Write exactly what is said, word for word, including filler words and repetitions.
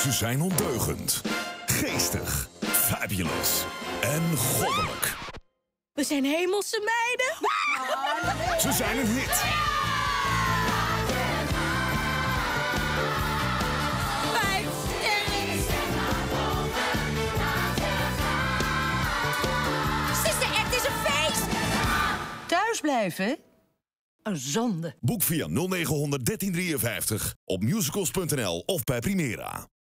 Ze zijn ondeugend, geestig, fabulous en goddelijk. We zijn hemelse meiden. Ze zijn een hit. Sister Act is een feest. Thuis blijven? Een zonde. Boek via nul negen honderd dertien drieënvijftig op musicals punt n l of bij Primera.